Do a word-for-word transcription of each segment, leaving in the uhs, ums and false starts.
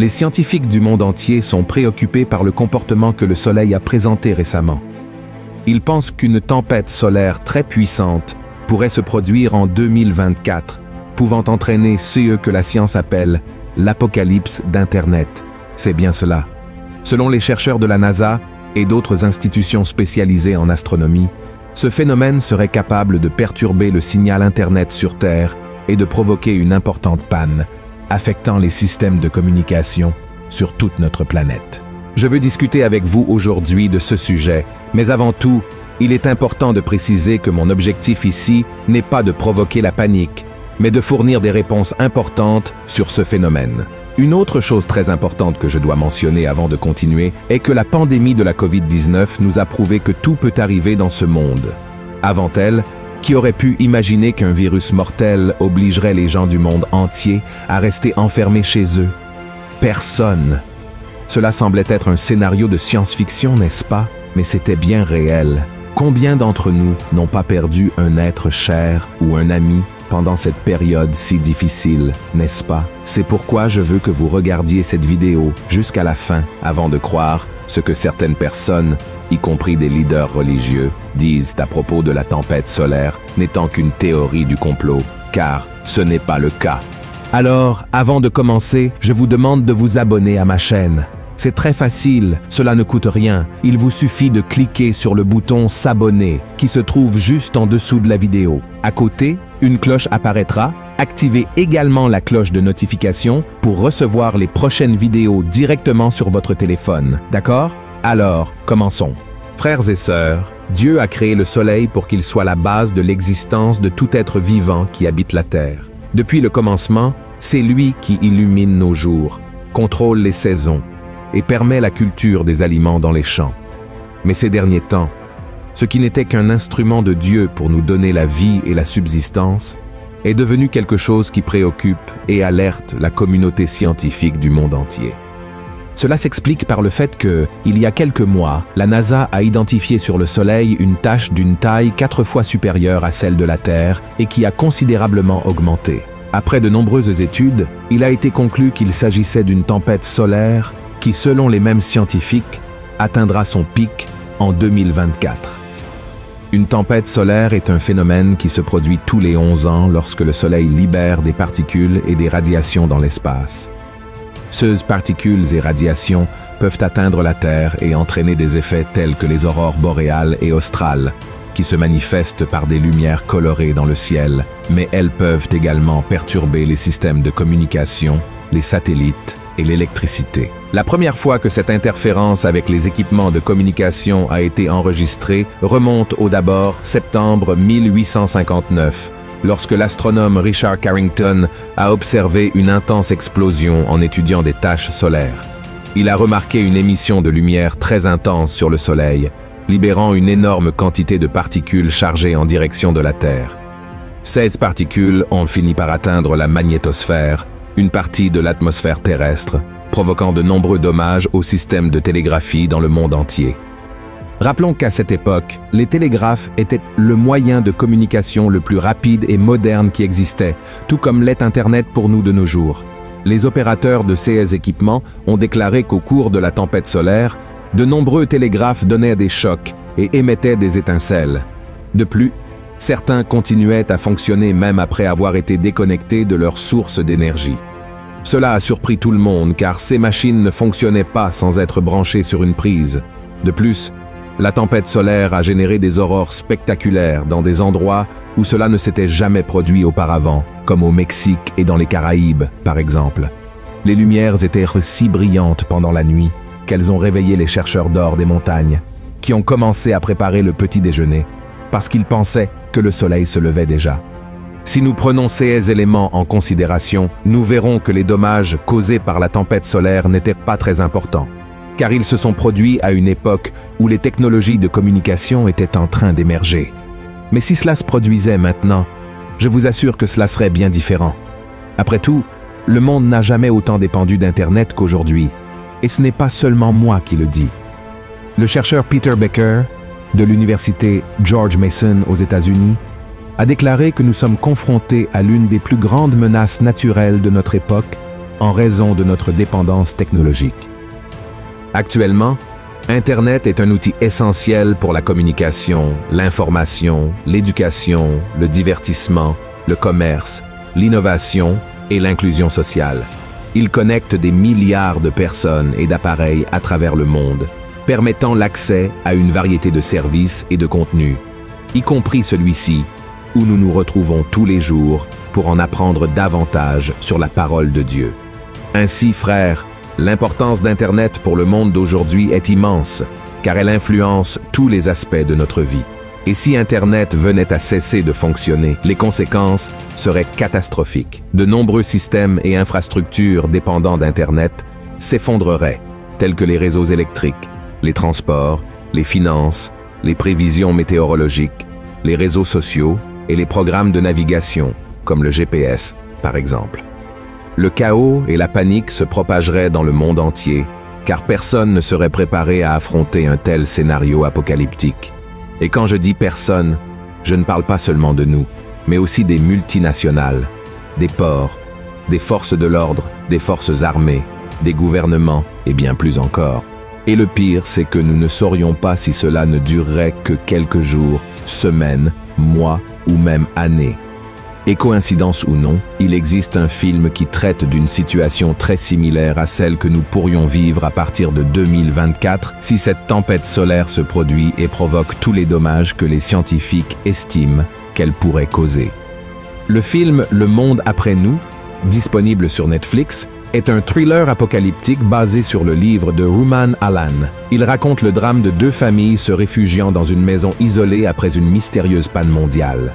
les scientifiques du monde entier sont préoccupés par le comportement que le Soleil a présenté récemment. Ils pensent qu'une tempête solaire très puissante pourrait se produire en deux mille vingt-quatre, pouvant entraîner ce que la science appelle « l'apocalypse d'Internet ». C'est bien cela. Selon les chercheurs de la NASA et d'autres institutions spécialisées en astronomie, ce phénomène serait capable de perturber le signal Internet sur Terre et de provoquer une importante panne, affectant les systèmes de communication sur toute notre planète. Je veux discuter avec vous aujourd'hui de ce sujet, mais avant tout, il est important de préciser que mon objectif ici n'est pas de provoquer la panique, mais de fournir des réponses importantes sur ce phénomène. Une autre chose très importante que je dois mentionner avant de continuer est que la pandémie de la COVID dix-neuf nous a prouvé que tout peut arriver dans ce monde. Avant elle, qui aurait pu imaginer qu'un virus mortel obligerait les gens du monde entier à rester enfermés chez eux? Personne. Cela semblait être un scénario de science-fiction, n'est-ce pas? Mais c'était bien réel. Combien d'entre nous n'ont pas perdu un être cher ou un ami pendant cette période si difficile, n'est-ce pas? C'est pourquoi je veux que vous regardiez cette vidéo jusqu'à la fin avant de croire ce que certaines personnes, y compris des leaders religieux, disent à propos de la tempête solaire n'étant qu'une théorie du complot, car ce n'est pas le cas. Alors, avant de commencer, je vous demande de vous abonner à ma chaîne. C'est très facile, cela ne coûte rien. Il vous suffit de cliquer sur le bouton « S'abonner » qui se trouve juste en dessous de la vidéo. À côté, une cloche apparaîtra. Activez également la cloche de notification pour recevoir les prochaines vidéos directement sur votre téléphone. D'accord? Alors, commençons. Frères et sœurs, Dieu a créé le Soleil pour qu'il soit la base de l'existence de tout être vivant qui habite la Terre. Depuis le commencement, c'est lui qui illumine nos jours, contrôle les saisons et permet la culture des aliments dans les champs. Mais ces derniers temps, ce qui n'était qu'un instrument de Dieu pour nous donner la vie et la subsistance, est devenu quelque chose qui préoccupe et alerte la communauté scientifique du monde entier. Cela s'explique par le fait que, il y a quelques mois, la NASA a identifié sur le Soleil une tache d'une taille quatre fois supérieure à celle de la Terre et qui a considérablement augmenté. Après de nombreuses études, il a été conclu qu'il s'agissait d'une tempête solaire qui, selon les mêmes scientifiques, atteindra son pic en deux mille vingt-quatre. Une tempête solaire est un phénomène qui se produit tous les onze ans lorsque le Soleil libère des particules et des radiations dans l'espace. Ces particules et radiations peuvent atteindre la Terre et entraîner des effets tels que les aurores boréales et australes, qui se manifestent par des lumières colorées dans le ciel, mais elles peuvent également perturber les systèmes de communication, les satellites et l'électricité. La première fois que cette interférence avec les équipements de communication a été enregistrée remonte au d'abord septembre mille huit cent cinquante-neuf, lorsque l'astronome Richard Carrington a observé une intense explosion en étudiant des taches solaires. Il a remarqué une émission de lumière très intense sur le Soleil, libérant une énorme quantité de particules chargées en direction de la Terre. seize particules ont fini par atteindre la magnétosphère, une partie de l'atmosphère terrestre, provoquant de nombreux dommages au système de télégraphie dans le monde entier. Rappelons qu'à cette époque, les télégraphes étaient le moyen de communication le plus rapide et moderne qui existait, tout comme l'est Internet pour nous de nos jours. Les opérateurs de ces équipements ont déclaré qu'au cours de la tempête solaire, de nombreux télégraphes donnaient des chocs et émettaient des étincelles. De plus, certains continuaient à fonctionner même après avoir été déconnectés de leur source d'énergie. Cela a surpris tout le monde car ces machines ne fonctionnaient pas sans être branchées sur une prise. De plus, la tempête solaire a généré des aurores spectaculaires dans des endroits où cela ne s'était jamais produit auparavant, comme au Mexique et dans les Caraïbes, par exemple. Les lumières étaient si brillantes pendant la nuit qu'elles ont réveillé les chercheurs d'or des montagnes, qui ont commencé à préparer le petit déjeuner, parce qu'ils pensaient que le soleil se levait déjà. Si nous prenons ces éléments en considération, nous verrons que les dommages causés par la tempête solaire n'étaient pas très importants, car ils se sont produits à une époque où les technologies de communication étaient en train d'émerger. Mais si cela se produisait maintenant, je vous assure que cela serait bien différent. Après tout, le monde n'a jamais autant dépendu d'Internet qu'aujourd'hui, et ce n'est pas seulement moi qui le dis. Le chercheur Peter Becker, de l'université George Mason aux États-Unis, a déclaré que nous sommes confrontés à l'une des plus grandes menaces naturelles de notre époque en raison de notre dépendance technologique. Actuellement, Internet est un outil essentiel pour la communication, l'information, l'éducation, le divertissement, le commerce, l'innovation et l'inclusion sociale. Il connecte des milliards de personnes et d'appareils à travers le monde, permettant l'accès à une variété de services et de contenus, y compris celui-ci, où nous nous retrouvons tous les jours pour en apprendre davantage sur la parole de Dieu. Ainsi, frères, l'importance d'Internet pour le monde d'aujourd'hui est immense, car elle influence tous les aspects de notre vie. Et si Internet venait à cesser de fonctionner, les conséquences seraient catastrophiques. De nombreux systèmes et infrastructures dépendant d'Internet s'effondreraient, tels que les réseaux électriques, les transports, les finances, les prévisions météorologiques, les réseaux sociaux et les programmes de navigation, comme le G P S, par exemple. Le chaos et la panique se propageraient dans le monde entier, car personne ne serait préparé à affronter un tel scénario apocalyptique. Et quand je dis personne, je ne parle pas seulement de nous, mais aussi des multinationales, des ports, des forces de l'ordre, des forces armées, des gouvernements et bien plus encore. Et le pire, c'est que nous ne saurions pas si cela ne durerait que quelques jours, semaines, mois ou même années. Et coïncidence ou non, il existe un film qui traite d'une situation très similaire à celle que nous pourrions vivre à partir de deux mille vingt-quatre si cette tempête solaire se produit et provoque tous les dommages que les scientifiques estiment qu'elle pourrait causer. Le film « Le monde après nous », disponible sur Netflix, est un thriller apocalyptique basé sur le livre de Ruman Alan. Il raconte le drame de deux familles se réfugiant dans une maison isolée après une mystérieuse panne mondiale.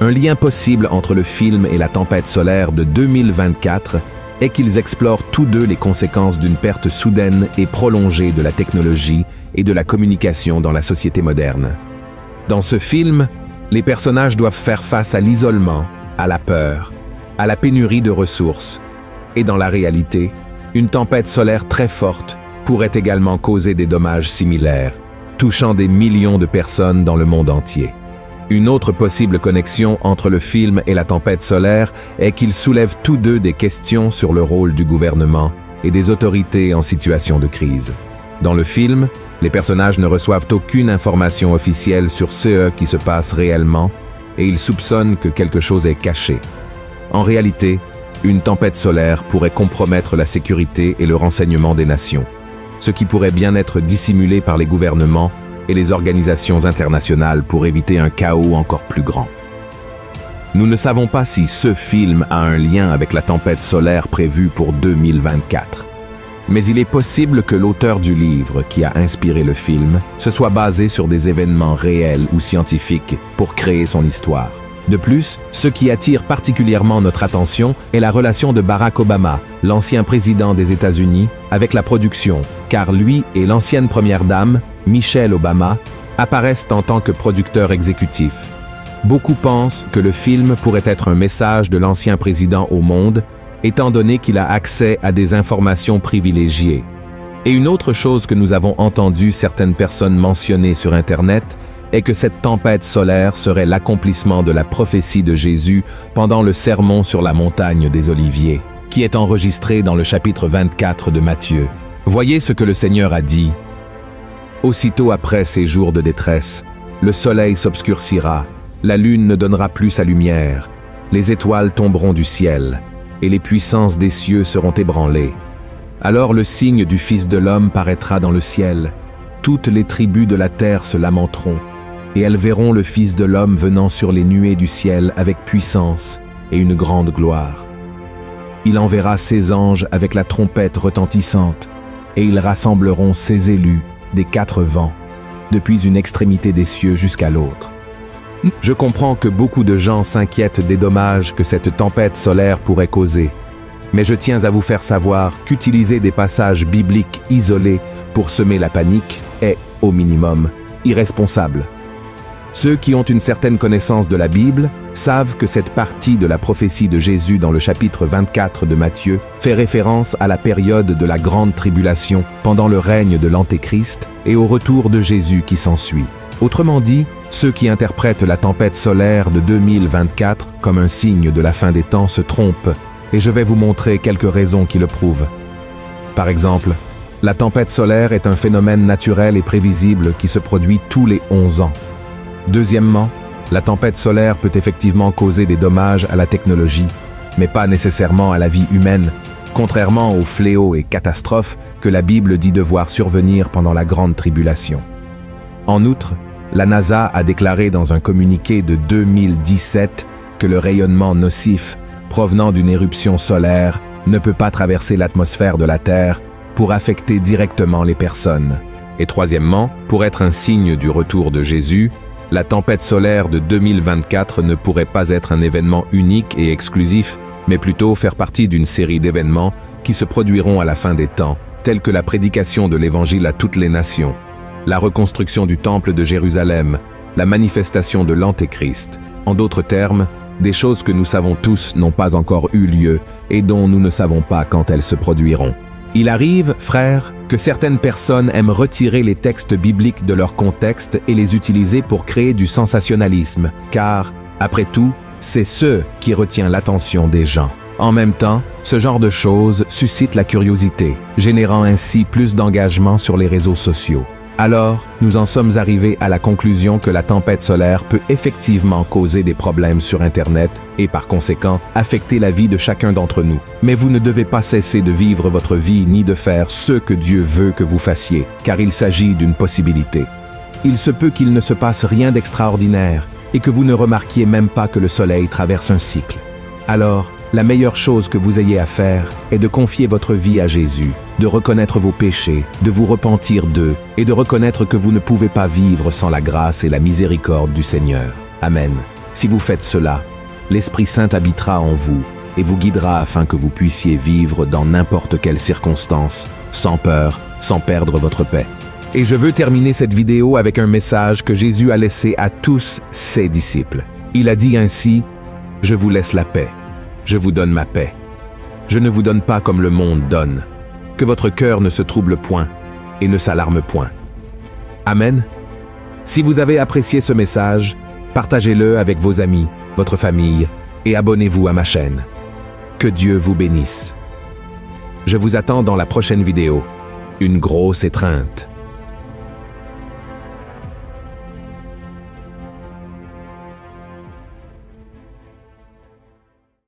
Un lien possible entre le film et la tempête solaire de deux mille vingt-quatre est qu'ils explorent tous deux les conséquences d'une perte soudaine et prolongée de la technologie et de la communication dans la société moderne. Dans ce film, les personnages doivent faire face à l'isolement, à la peur, à la pénurie de ressources. Et dans la réalité, une tempête solaire très forte pourrait également causer des dommages similaires, touchant des millions de personnes dans le monde entier. Une autre possible connexion entre le film et la tempête solaire est qu'ils soulèvent tous deux des questions sur le rôle du gouvernement et des autorités en situation de crise. Dans le film, les personnages ne reçoivent aucune information officielle sur ce qui se passe réellement et ils soupçonnent que quelque chose est caché. En réalité, une tempête solaire pourrait compromettre la sécurité et le renseignement des nations, ce qui pourrait bien être dissimulé par les gouvernements et les organisations internationales pour éviter un chaos encore plus grand. Nous ne savons pas si ce film a un lien avec la tempête solaire prévue pour deux mille vingt-quatre, mais il est possible que l'auteur du livre qui a inspiré le film se soit basé sur des événements réels ou scientifiques pour créer son histoire. De plus, ce qui attire particulièrement notre attention est la relation de Barack Obama, l'ancien président des États-Unis, avec la production, car lui et l'ancienne première dame, Michelle Obama, apparaissent en tant que producteurs exécutifs. Beaucoup pensent que le film pourrait être un message de l'ancien président au monde, étant donné qu'il a accès à des informations privilégiées. Et une autre chose que nous avons entendu certaines personnes mentionner sur Internet est que cette tempête solaire serait l'accomplissement de la prophétie de Jésus pendant le sermon sur la montagne des Oliviers, qui est enregistré dans le chapitre vingt-quatre de Matthieu. Voyez ce que le Seigneur a dit. Aussitôt après ces jours de détresse, le soleil s'obscurcira, la lune ne donnera plus sa lumière, les étoiles tomberont du ciel, et les puissances des cieux seront ébranlées. Alors le signe du Fils de l'homme paraîtra dans le ciel, toutes les tribus de la terre se lamenteront, et elles verront le Fils de l'homme venant sur les nuées du ciel avec puissance et une grande gloire. Il enverra ses anges avec la trompette retentissante, et ils rassembleront ses élus des quatre vents, depuis une extrémité des cieux jusqu'à l'autre. Je comprends que beaucoup de gens s'inquiètent des dommages que cette tempête solaire pourrait causer, mais je tiens à vous faire savoir qu'utiliser des passages bibliques isolés pour semer la panique est, au minimum, irresponsable. Ceux qui ont une certaine connaissance de la Bible savent que cette partie de la prophétie de Jésus dans le chapitre vingt-quatre de Matthieu fait référence à la période de la grande tribulation pendant le règne de l'Antéchrist et au retour de Jésus qui s'ensuit. Autrement dit, ceux qui interprètent la tempête solaire de deux mille vingt-quatre comme un signe de la fin des temps se trompent, et je vais vous montrer quelques raisons qui le prouvent. Par exemple, la tempête solaire est un phénomène naturel et prévisible qui se produit tous les onze ans. Deuxièmement, la tempête solaire peut effectivement causer des dommages à la technologie, mais pas nécessairement à la vie humaine, contrairement aux fléaux et catastrophes que la Bible dit devoir survenir pendant la Grande Tribulation. En outre, la NASA a déclaré dans un communiqué de deux mille dix-sept que le rayonnement nocif provenant d'une éruption solaire ne peut pas traverser l'atmosphère de la Terre pour affecter directement les personnes. Et troisièmement, pour être un signe du retour de Jésus, la tempête solaire de deux mille vingt-quatre ne pourrait pas être un événement unique et exclusif, mais plutôt faire partie d'une série d'événements qui se produiront à la fin des temps, tels que la prédication de l'Évangile à toutes les nations, la reconstruction du Temple de Jérusalem, la manifestation de l'Antéchrist. En d'autres termes, des choses que nous savons tous n'ont pas encore eu lieu et dont nous ne savons pas quand elles se produiront. Il arrive, frères, que certaines personnes aiment retirer les textes bibliques de leur contexte et les utiliser pour créer du sensationnalisme, car, après tout, c'est ce qui retient l'attention des gens. En même temps, ce genre de choses suscite la curiosité, générant ainsi plus d'engagement sur les réseaux sociaux. Alors, nous en sommes arrivés à la conclusion que la tempête solaire peut effectivement causer des problèmes sur Internet et, par conséquent, affecter la vie de chacun d'entre nous. Mais vous ne devez pas cesser de vivre votre vie ni de faire ce que Dieu veut que vous fassiez, car il s'agit d'une possibilité. Il se peut qu'il ne se passe rien d'extraordinaire et que vous ne remarquiez même pas que le soleil traverse un cycle. Alors, la meilleure chose que vous ayez à faire est de confier votre vie à Jésus, de reconnaître vos péchés, de vous repentir d'eux et de reconnaître que vous ne pouvez pas vivre sans la grâce et la miséricorde du Seigneur. Amen. Si vous faites cela, l'Esprit Saint habitera en vous et vous guidera afin que vous puissiez vivre dans n'importe quelle circonstance, sans peur, sans perdre votre paix. Et je veux terminer cette vidéo avec un message que Jésus a laissé à tous ses disciples. Il a dit ainsi : « Je vous laisse la paix. Je vous donne ma paix. Je ne vous donne pas comme le monde donne. Que votre cœur ne se trouble point et ne s'alarme point. » Amen. Si vous avez apprécié ce message, partagez-le avec vos amis, votre famille et abonnez-vous à ma chaîne. Que Dieu vous bénisse. Je vous attends dans la prochaine vidéo. Une grosse étreinte.